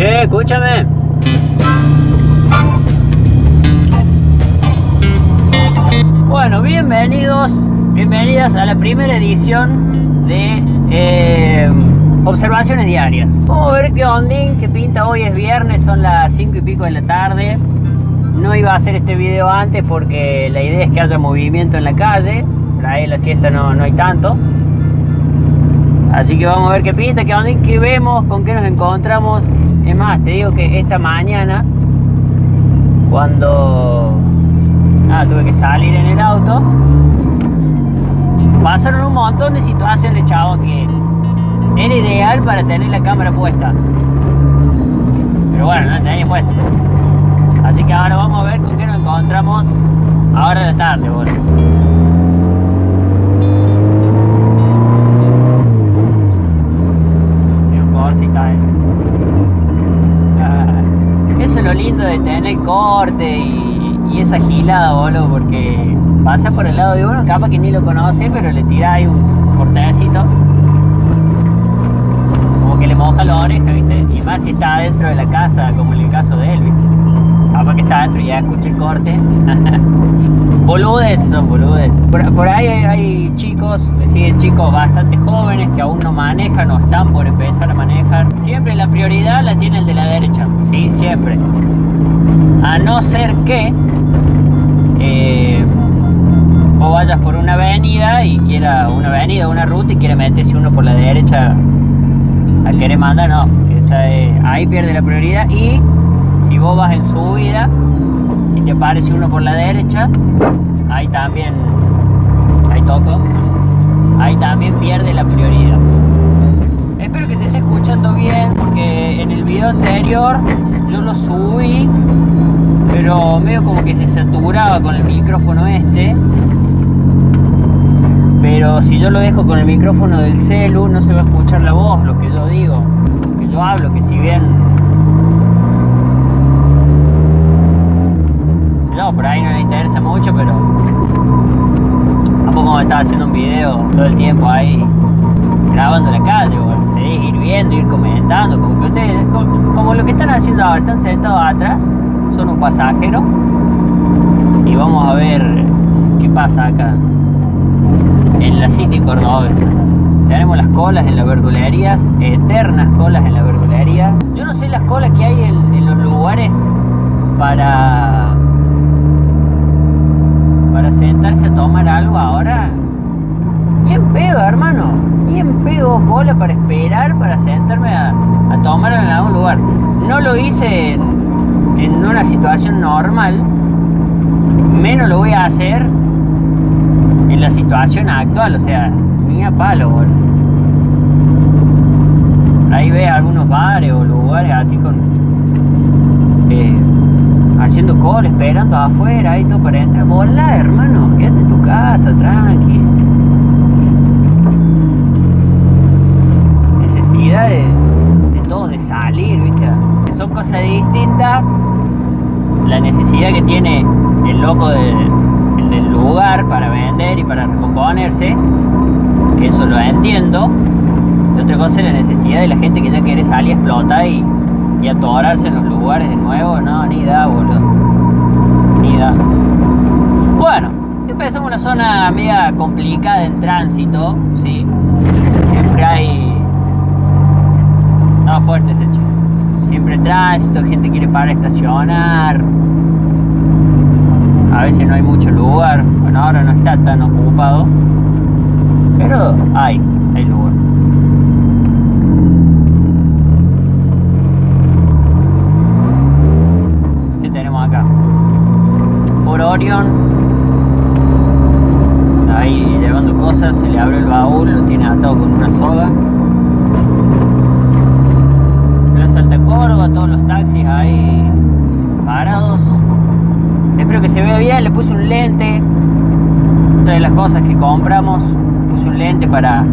Che, escúchame. Bueno, bienvenidos, bienvenidas a la primera edición de Observaciones Diarias. Vamos a ver qué ondín, qué pinta. Hoy es viernes, son las 5 y pico de la tarde. No iba a hacer este video antes porque la idea es que haya movimiento en la calle. Para ahí la siesta no hay tanto. Así que vamos a ver qué pinta, qué ondín, qué vemos, con qué nos encontramos. Es más, te digo que esta mañana, cuando tuve que salir en el auto, pasaron un montón de situaciones, chabón, que era ideal para tener la cámara puesta. Pero bueno, no la tenía puesta. Así que ahora vamos a ver con qué nos encontramos ahora de la tarde, boludo. Eso es lo lindo de tener corte y esa gilada, boludo, porque pasa por el lado de uno, capaz que ni lo conoce, pero le tira ahí un cortecito, como que le moja la oreja, ¿viste? Y más si está dentro de la casa, como en el caso de él, ¿viste? Capaz que está dentro y ya escucha el corte. Boludes, son boludes. Por ahí hay chicos, es decir, chicos bastante jóvenes que aún no manejan o están por empezar a manejar. Siempre la prioridad la tiene el de la derecha, sí, siempre. A no ser que o vayas por una avenida y quiera una ruta y quiera meterse uno por la derecha a querer mandar, no. Esa es, ahí pierde la prioridad. Y si vos vas en subida y te aparece uno por la derecha, ahí también, ahí toco, ahí también pierde la prioridad. Espero que se esté escuchando bien, porque en el video anterior yo lo subí, pero medio como que se saturaba con el micrófono este. Pero si yo lo dejo con el micrófono del celu, no se va a escuchar la voz, lo que yo digo, lo que yo hablo, que si bien... No, por ahí no le interesa mucho, pero tampoco me estaba haciendo un video todo el tiempo ahí grabando la calle, bueno, te dije, ir viendo, ir comentando, como que ustedes, como lo que están haciendo ahora, están sentados atrás, son un pasajero y vamos a ver qué pasa acá en la City cordobesa. Tenemos las colas en las verdulerías, eternas colas en la verdulería. Yo no sé las colas que hay en los lugares para sentarse a tomar algo ahora. Bien pedo, hermano, bien pedo, cola para esperar, para sentarme a tomar en algún lugar. No lo hice en una situación normal, menos lo voy a hacer en la situación actual, o sea, ni a palo, boludo. Ahí ves algunos bares o lugares así con... haciendo cola, esperando afuera y todo para entrar. Volá, hermano, quédate en tu casa, tranqui. Necesidad de todos de salir, ¿viste? Que son cosas distintas. La necesidad que tiene el loco del lugar para vender y para recomponerse, que eso lo entiendo. Y otra cosa es la necesidad de la gente que ya quiere salir, explota y atorarse en los lugares de nuevo, no, ni da, boludo, ni da. Bueno, empezamos una zona media complicada en tránsito, sí, siempre hay... No, fuerte ese chico. Siempre tránsito, gente quiere parar a estacionar, a veces no hay mucho lugar, bueno, ahora no está tan ocupado, pero hay lugar. Orion, ahí llevando cosas, se le abre el baúl, lo tiene atado con una soga. Plaza Alta Córdoba, todos los taxis ahí parados. Espero que se vea bien, le puse un lente, otra de las cosas que compramos, puse un lente para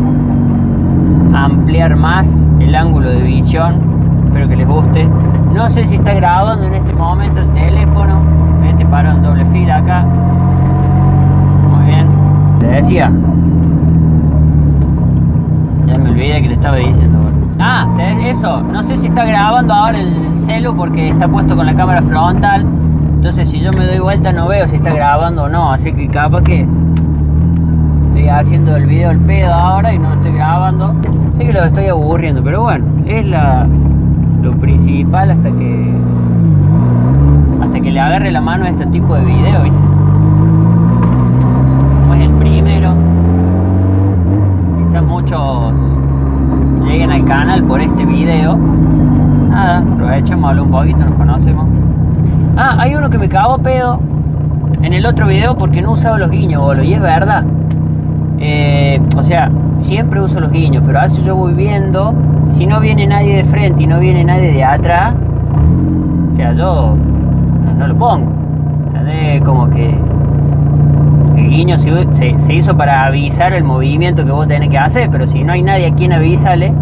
ampliar más el ángulo de visión. Espero que les guste. No sé si está grabando en este momento el teléfono. Te paro en doble fila acá. Muy bien. Te decía. Ya me olvidé que le estaba diciendo. Ah, eso. No sé si está grabando ahora el celu porque está puesto con la cámara frontal. Entonces si yo me doy vuelta no veo si está grabando o no. Así que capaz que estoy haciendo el video al pedo ahora y no lo estoy grabando. Sé que lo estoy aburriendo, pero bueno, es lo principal hasta que le agarre la mano a este tipo de video, ¿viste? Como es el primero, quizás muchos lleguen al canal por este video. Nada, aprovechamos, hablamos un poquito, nos conocemos. Ah, hay uno que me cagó pedo en el otro video porque no usaba los guiños, boludo, y es verdad. O sea, siempre uso los guiños, pero así yo voy viendo. Si no viene nadie de frente y no viene nadie de atrás, o sea, yo no lo pongo. Es como que el guiño se hizo para avisar el movimiento que vos tenés que hacer, pero si no hay nadie a quien avisarle,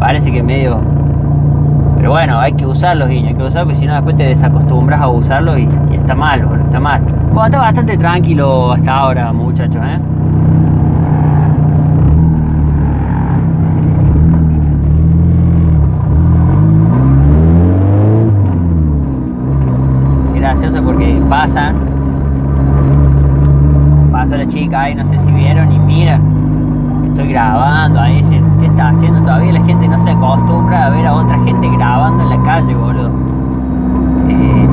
parece que medio... Pero bueno, hay que usar los guiños, hay que usarlos, porque si no después te desacostumbras a usarlos y está mal, boludo, está mal. Bueno, está bastante tranquilo hasta ahora, muchachos, ¿eh? Gracioso porque pasa la chica ahí, no sé si vieron y miran, estoy grabando ahí, dicen, ¿qué está haciendo? Todavía la gente no se acostumbra a ver a otra gente grabando en la calle, boludo.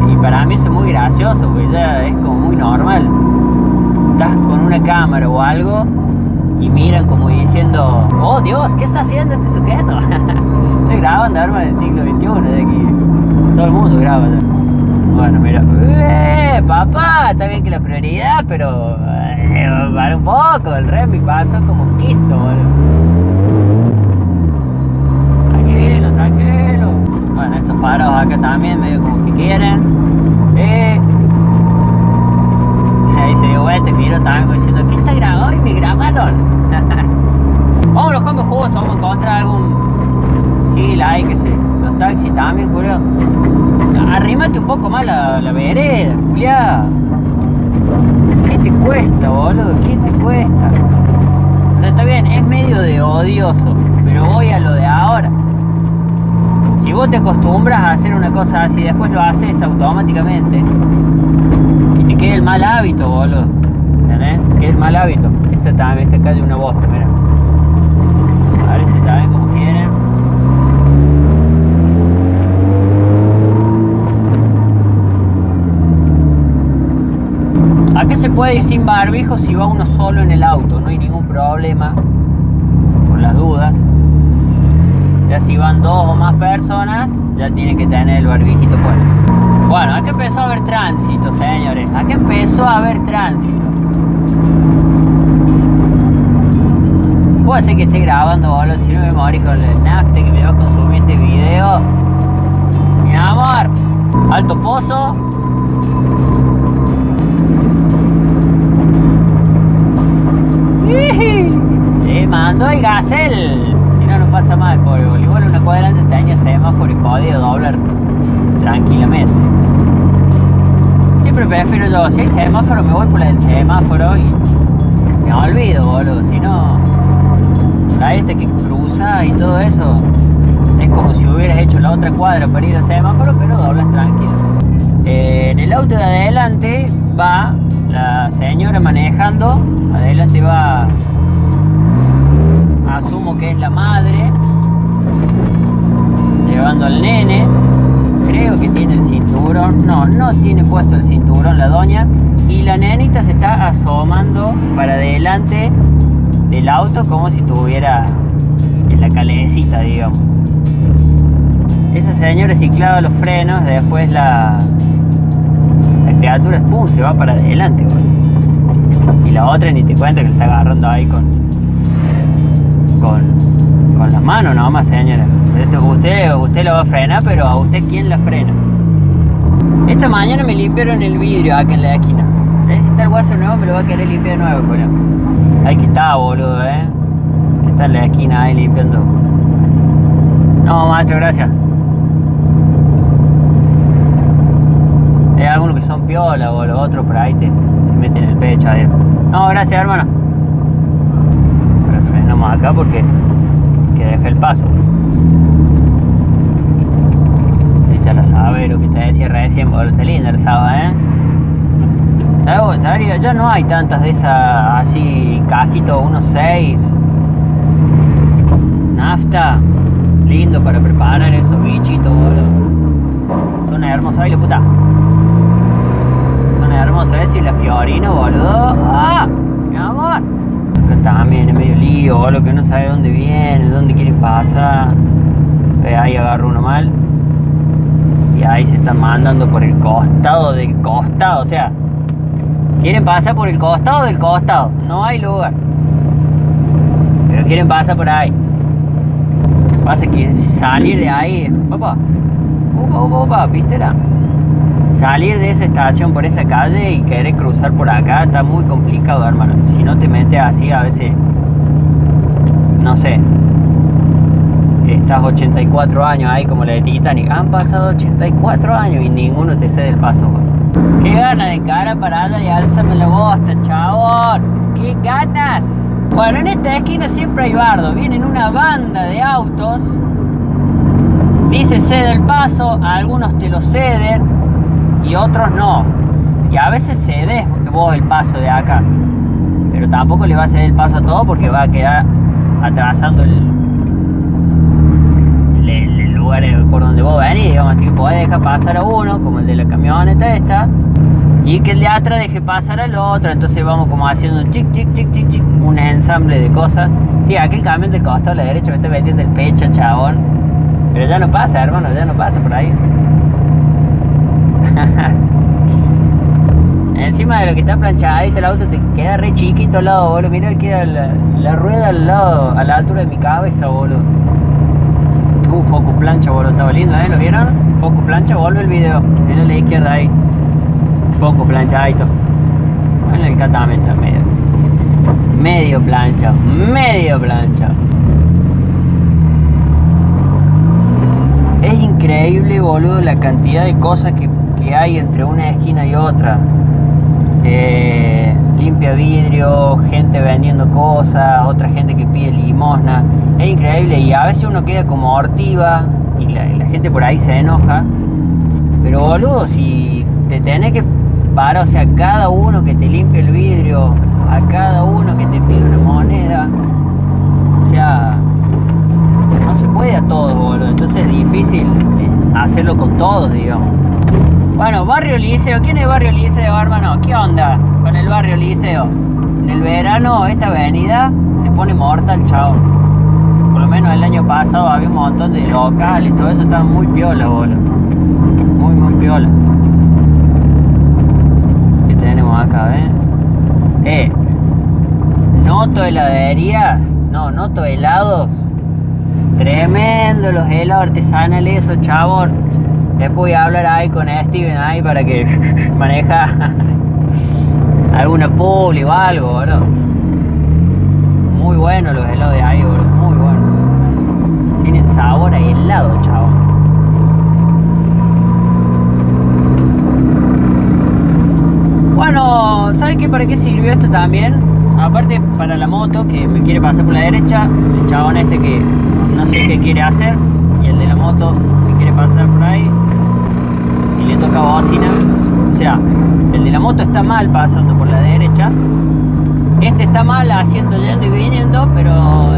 Y para mí eso es muy gracioso porque ya es como muy normal, estás con una cámara o algo y miran como diciendo, oh Dios, ¿qué está haciendo este sujeto? Estoy grabando armas del siglo XXI, de aquí todo el mundo graba ya. Bueno, mira, papá, está bien que la prioridad, pero para un poco, el remi pasó como quiso, boludo. Tranquilo, tranquilo. Bueno, estos paros acá también, medio como que quieren. Ahí se dio vuelta y miró tango diciendo, ¿qué está grabado? Y me grabaron. Vamos los combos justos, vamos a encontrar algún gil ahí que se... Los taxis también, curioso. Arrímate un poco más la vereda, culiá. ¿Qué te cuesta, boludo? ¿Qué te cuesta? O sea, está bien, es medio de odioso, pero voy a lo de ahora. Si vos te acostumbras a hacer una cosa así, después lo haces automáticamente y te queda el mal hábito, boludo. ¿Entendés? Te queda el mal hábito. Esta también, esta calle una bosta, mira. Parece también como quieren. ¿A qué se puede ir sin barbijo si va uno solo en el auto? No hay ningún problema, por las dudas. Ya si van dos o más personas, ya tienen que tener el barbijito puesto. Bueno, acá empezó a haber tránsito, señores. Acá empezó a haber tránsito. Puede ser que esté grabando, boludo, si no me morí con el nafte que me va a consumir este video. Mi amor, alto pozo. Se mandó el gasel. Si no, no pasa mal, pobre voleibol. Una cuadra antes tenía semáforo y podía doblar tranquilamente. Siempre prefiero yo, si hay semáforo me voy por la del semáforo y me olvido, boludo. Si no, la este que cruza y todo eso, es como si hubieras hecho la otra cuadra para ir al semáforo, pero doblas tranquilo. En el auto de adelante va la señora manejando, adelante va, asumo que es la madre, llevando al nene, creo que tiene el cinturón, no tiene puesto el cinturón la doña, y la nenita se está asomando para adelante del auto como si estuviera en la calecita, digamos. Esa señora sí clava los frenos, después la criatura, ¡pum!, se va para adelante, boludo. Y la otra ni te cuenta que la está agarrando ahí con las manos nomás, señora. Usted la va a frenar, pero a usted ¿quién la frena? Esta mañana me limpiaron el vidrio acá en la esquina. Si está el guaso nuevo, me lo va a querer limpiar de nuevo, coño. Ahí que está, boludo, que está en la esquina ahí limpiando. No, macho, gracias. Hay algunos que son piola, boludo, otros por ahí te meten el pecho ahí. No, gracias, hermano. Pero frenamos acá porque hay que dejar el paso. Echa la Sabero que te decía recién, boludo, está linda la Saba, ¿eh? ¿Sabes? Ya no hay tantas de esas así, casquito 1.6 nafta, lindo para preparar esos bichitos, boludo. Son hermosas, ay la puta. Son hermosas esas y la Fiorino, boludo. ¡Ah! Mi amor. Acá también es medio lío, boludo, que no sabe dónde viene, dónde quiere pasar. Ahí agarro uno mal. Y ahí se están mandando por el costado del costado, o sea. Quieren pasar por el costado del costado. No hay lugar. Pero quieren pasar por ahí. Pasa que salir de ahí. Opa. Opa, opa, opa. Pistera. Salir de esa estación por esa calle y querer cruzar por acá está muy complicado, hermano. Si no te metes así, a veces. No sé. Estás 84 años ahí como la de Titanic. Han pasado 84 años y ninguno te cede el paso, hermano. Qué ganas de cara parada y alzame la bosta, chabón. Qué ganas. Bueno, en esta esquina siempre hay bardo. Vienen una banda de autos. Dice cede el paso, a algunos te lo ceden y otros no. Y a veces cedes vos el paso de acá. Pero tampoco le va a ceder el paso a todo porque va a quedar atrasando el lugar por donde vos venís, digamos, así que podés dejar pasar a uno, como el de la camioneta esta, y que el de atrás deje pasar al otro, entonces vamos como haciendo un chic, chic, chic, chic, chic, un ensamble de cosas. Sí, aquel camión del costado a la derecha me está metiendo el pecho, chabón, pero ya no pasa, hermano, ya no pasa por ahí. Encima de lo que está planchadito el auto te queda re chiquito al lado, boludo, mirá, queda la rueda al lado, a la altura de mi cabeza, boludo. Focus plancha, boludo, estaba lindo, ¿eh? ¿Lo vieron? Focus plancha, vuelve el video. Mira a la izquierda ahí. Focus plancha, ahí está. Bueno, el catame está medio. Medio plancha, medio plancha. Es increíble, boludo, la cantidad de cosas que hay entre una esquina y otra. Limpia vidrio, gente vendiendo cosas, otra gente que pide limosna. Es increíble y a veces uno queda como hortiva y la gente por ahí se enoja. Pero boludo, si te tenés que parar, o sea, a cada uno que te limpia el vidrio, a cada uno que te pide una moneda, o sea, no se puede a todos, boludo. Entonces es difícil hacerlo con todos, digamos. Bueno, Barrio Liceo, ¿quién es Barrio Liceo, hermano? ¿Qué onda con el Barrio Liceo? En el verano esta avenida se pone mortal, chao. Por lo menos el año pasado había un montón de locales, todo eso estaba muy piola, boludo. Muy, muy piola. ¿Qué tenemos acá, ven? Noto heladería, no, noto helados. Tremendo los helados artesanales, eso, chabón. Después voy a hablar ahí con Steven ahí para que maneja alguna publi o algo, boludo. Muy bueno los helados de ahí, boludo, muy bueno. Tienen sabor a helado, chabón. Bueno, ¿sabes qué? ¿Para qué sirvió esto también? Aparte para la moto que me quiere pasar por la derecha, el chabón este que no sé qué quiere hacer, y el de la moto que quiere pasar por ahí. Y le toca bocina. O sea, el de la moto está mal pasando por la derecha. Este está mal haciendo yendo y viniendo, pero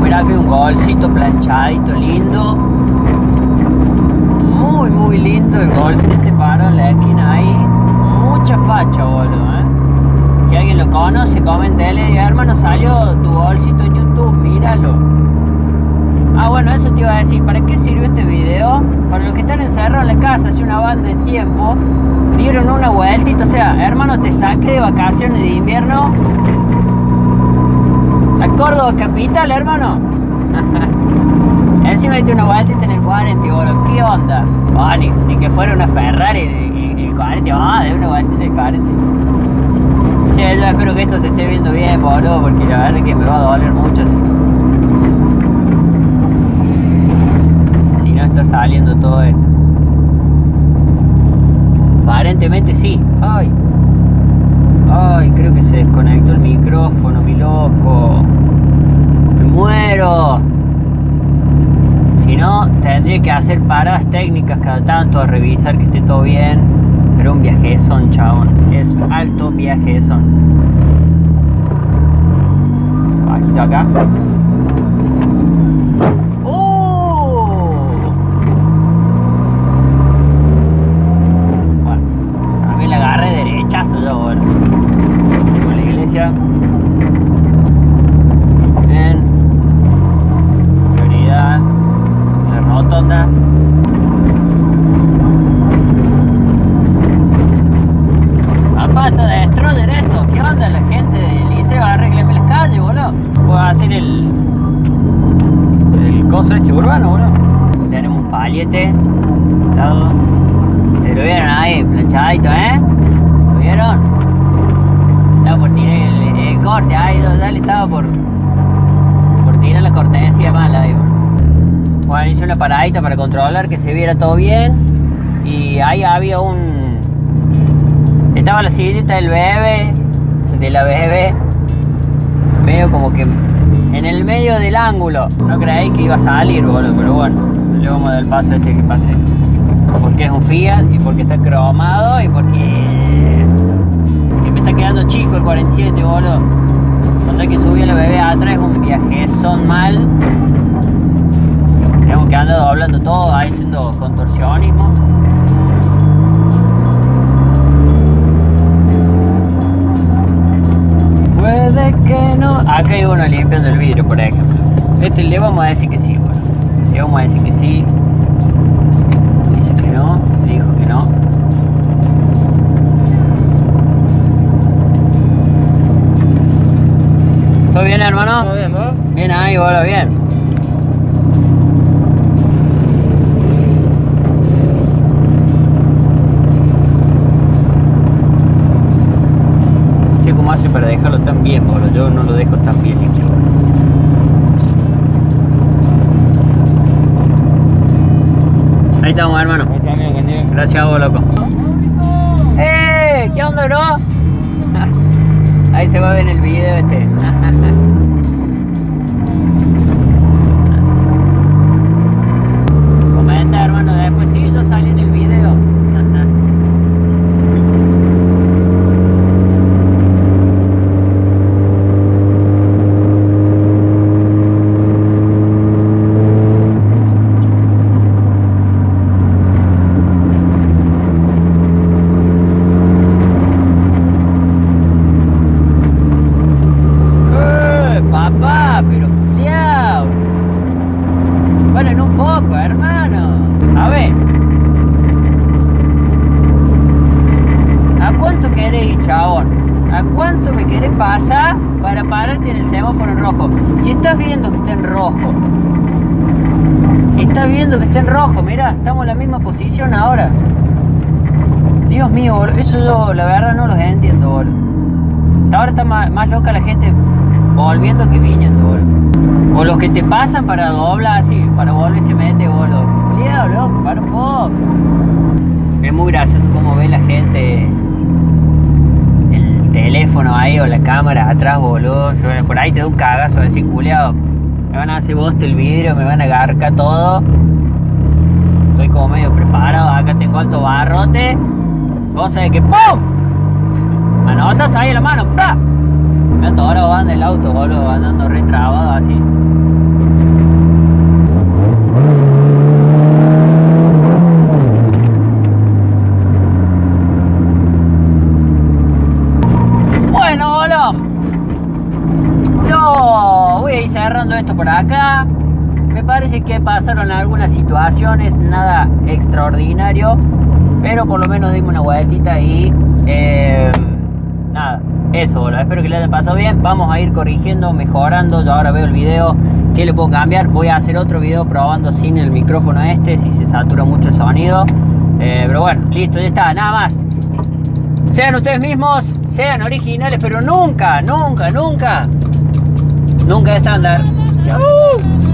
mirá que hay un golcito planchadito lindo. Muy muy lindo el golcito este paro en la esquina ahí. Mucha facha, boludo, ¿eh? Si alguien lo conoce, coméntele y hermano, salió tu golcito en YouTube, míralo. Ah, bueno, eso te iba a decir, ¿para qué sirvió este video? Para los que están encerrados en la casa hace una banda de tiempo, dieron una vueltita, o sea, hermano, te saqué de vacaciones de invierno a Córdoba capital, hermano. Encima diste una vueltita en el 40, boludo, ¿qué onda? Oh, ni que fuera una Ferrari en el 40, ah, de una vueltita en el 40. Che, yo espero que esto se esté viendo bien, boludo, porque la verdad es que me va a doler mucho eso. Está saliendo todo esto, aparentemente sí. Ay, ay, creo que se desconectó el micrófono, mi loco, me muero. Si no, tendría que hacer paradas técnicas cada tanto a revisar que esté todo bien. Pero un viajezón, chabón. Es un alto viajezón. Bajito acá. Bueno, también la agarré derechazo yo, bueno. Con la iglesia. Bien. Prioridad. La rotonda. Está de destroyer esto. ¿Qué onda la gente del liceo? Arrégleme las calles, boludo. Puedo hacer el coso este urbano, boludo. Tenemos un palete. ¿Lo vieron ahí? Planchadito, ¿eh? ¿Lo vieron? Estaba por tirar el corte. Ahí ya le estaba por tirar la cortesía mala ahí, boludo. Bueno, hice una paradita para controlar que se viera todo bien. Y ahí había un... Estaba la sillita del bebé, de la bebé, medio como que en el medio del ángulo. No creí que iba a salir, boludo, pero bueno, le vamos a dar el paso a este que pase. Porque es un Fiat y porque está cromado y porque me está quedando chico el 47, boludo. Cuando que subí a la bebé atrás, un viajezón mal. Tenemos que andar doblando todo, ahí haciendo contorsionismo. Puede que no. Acá hay uno limpiando el vidrio, por ejemplo. Este le vamos a decir que sí, bueno. Le vamos a decir que sí. Dice que no, dijo que no. ¿Todo bien, hermano? Todo bien, ¿vos? Bien ahí, boludo, bien. Para dejarlo tan bien, boludo, yo no lo dejo tan bien limpio. Ahí estamos, hermano. Gracias a vos, loco. ¡Eh! ¿Qué onda, bro? Ahí se va a ver en el video este. Comenta, hermano, después sí, yo salí en el video. Pasa para pararte en el semáforo en rojo. Si estás viendo que está en rojo, estás viendo que está en rojo, mirá, estamos en la misma posición ahora. Dios mío, boludo, eso yo la verdad no los entiendo, boludo. Hasta ahora está más loca la gente volviendo que viniendo, boludo. O los que te pasan para doblar así, para volver se mete, boludo. Cuidado, loco, para un poco. Es muy gracioso como ve la gente teléfono ahí o la cámara atrás, boludo. Por ahí te da un cagazo de decir, culiao, me van a hacer bosta el vidrio, me van a agarcar todo. Estoy como medio preparado, acá tengo alto barrote, cosa de que ¡pum! Manotas ahí en la mano, ¡pa! Me atoró, van del auto, boludo, andando retrabado así. Cerrando esto por acá, me parece que pasaron algunas situaciones, nada extraordinario, pero por lo menos dimos una vueltita y nada, eso, boludo. Espero que les haya pasado bien. Vamos a ir corrigiendo, mejorando. Yo ahora veo el video, que le puedo cambiar. Voy a hacer otro video probando sin el micrófono este, si se satura mucho el sonido, pero bueno, listo, ya está, nada más. Sean ustedes mismos, sean originales, pero nunca, nunca, nunca de estándar. ¡Chau!